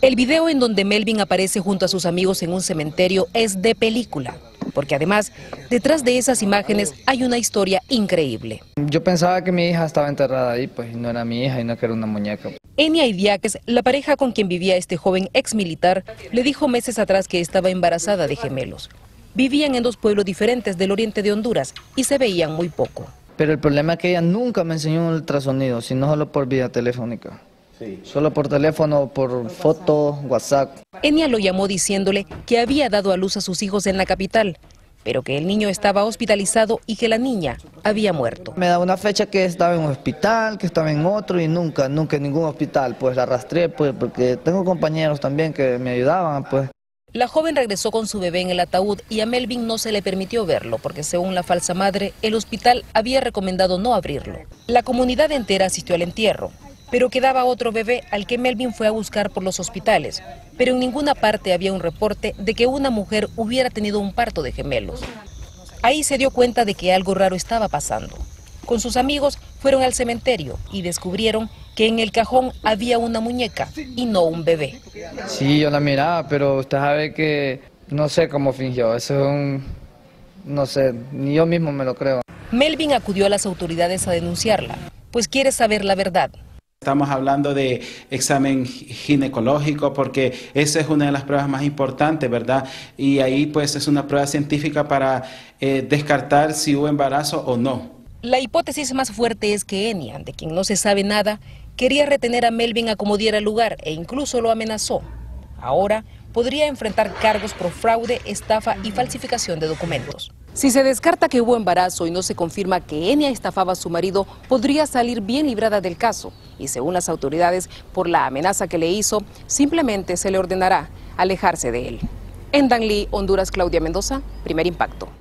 El video en donde Melvin aparece junto a sus amigos en un cementerio es de película, porque además detrás de esas imágenes hay una historia increíble. Yo pensaba que mi hija estaba enterrada ahí, pues no era mi hija y no que era una muñeca. Enya Idiáquez, la pareja con quien vivía este joven ex militar, le dijo meses atrás que estaba embarazada de gemelos. Vivían en dos pueblos diferentes del oriente de Honduras y se veían muy poco. Pero el problema es que ella nunca me enseñó un ultrasonido, sino solo por vía telefónica. Sí. Solo por teléfono, por foto, WhatsApp. Enya lo llamó diciéndole que había dado a luz a sus hijos en la capital, pero que el niño estaba hospitalizado y que la niña había muerto. Me da una fecha que estaba en un hospital, que estaba en otro y nunca en ningún hospital. Pues la arrastré, pues, porque tengo compañeros también que me ayudaban, pues. La joven regresó con su bebé en el ataúd y a Melvin no se le permitió verlo porque, según la falsa madre, el hospital había recomendado no abrirlo. La comunidad entera asistió al entierro, pero quedaba otro bebé al que Melvin fue a buscar por los hospitales, pero en ninguna parte había un reporte de que una mujer hubiera tenido un parto de gemelos. Ahí se dio cuenta de que algo raro estaba pasando. Con sus amigos fueron al cementerio y descubrieron que en el cajón había una muñeca y no un bebé. Sí, yo la miraba, pero usted sabe que no sé cómo fingió, eso es no sé, ni yo mismo me lo creo. Melvin acudió a las autoridades a denunciarla, pues quiere saber la verdad. Estamos hablando de examen ginecológico porque esa es una de las pruebas más importantes, ¿verdad? Y ahí pues es una prueba científica para descartar si hubo embarazo o no. La hipótesis más fuerte es que Enya, de quien no se sabe nada, quería retener a Melvin a como diera lugar e incluso lo amenazó. Ahora podría enfrentar cargos por fraude, estafa y falsificación de documentos. Si se descarta que hubo embarazo y no se confirma que Enya estafaba a su marido, podría salir bien librada del caso. Y según las autoridades, por la amenaza que le hizo, simplemente se le ordenará alejarse de él. En Danlí, Honduras, Claudia Mendoza, Primer Impacto.